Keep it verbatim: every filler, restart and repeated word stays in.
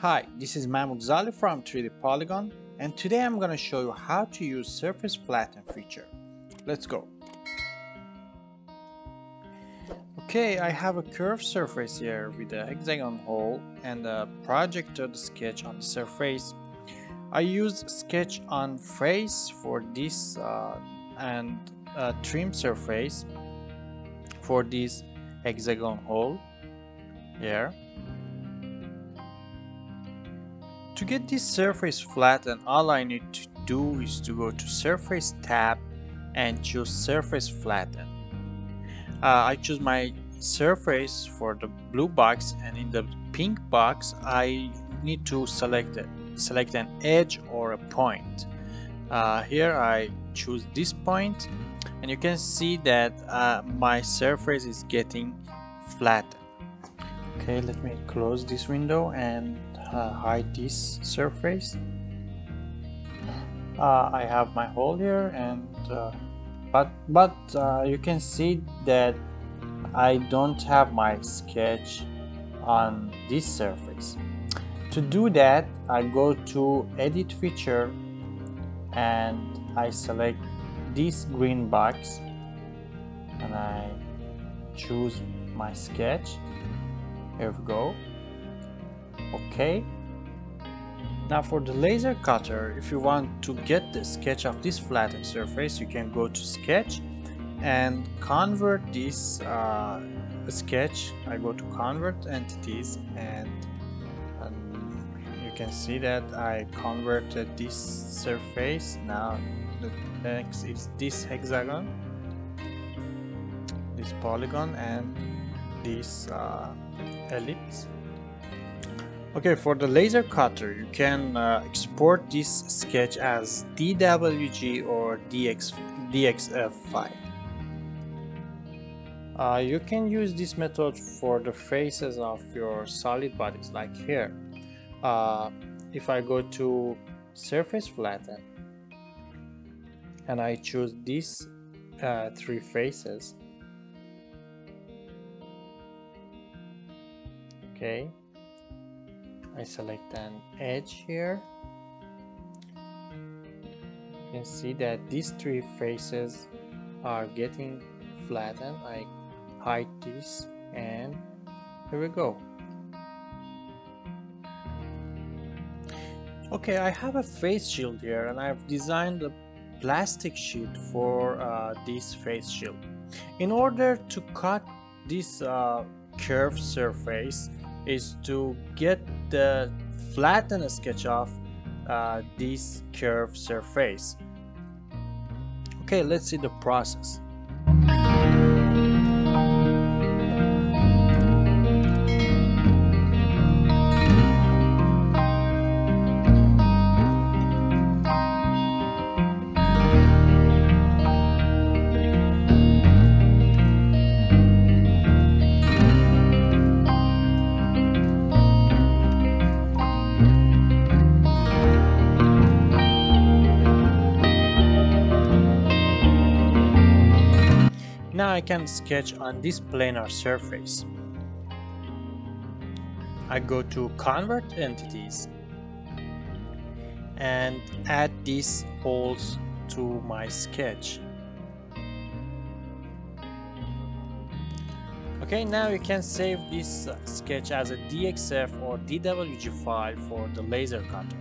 Hi, this is Mahmood Zali from three D Polygon, and today I'm going to show you how to use Surface Flatten feature. Let's go. Okay, I have a curved surface here with a hexagon hole and a projected sketch on the surface. I used sketch on face for this uh, and a trim surface for this hexagon hole here. To get this surface flattened, all I need to do is to go to Surface tab and choose Surface Flatten. Uh, I choose my surface for the blue box, and in the pink box I need to select it, select an edge or a point. Uh, here I choose this point, and you can see that uh, my surface is getting flattened. Okay, let me close this window and uh, hide this surface. Uh, I have my hole here, and uh, but but uh, you can see that I don't have my sketch on this surface. To do that, I go to Edit Feature and I select this green box and I choose my sketch. Here we go. Okay. Now for the laser cutter, if you want to get the sketch of this flattened surface, you can go to Sketch and convert this uh, sketch. I go to Convert Entities, and you can see that I converted this surface. Now the next is this hexagon, this polygon, and this uh, ellipse. Okay, for the laser cutter, you can uh, export this sketch as D W G or D X F file. Uh, you can use this method for the faces of your solid bodies, like here. Uh, if I go to Surface Flatten and I choose these uh, three faces, okay, I select an edge here. You can see that these three faces are getting flattened. I hide this, and here we go. Okay, I have a face shield here, and I've designed a plastic sheet for uh, this face shield. In order to cut this uh, curved surface is to get the flattened sketch of uh, this curved surface. Okay, let's see the process. Now I can sketch on this planar surface. I go to Convert Entities and add these holes to my sketch. Okay, now you can save this sketch as a D X F or D W G file for the laser cutter.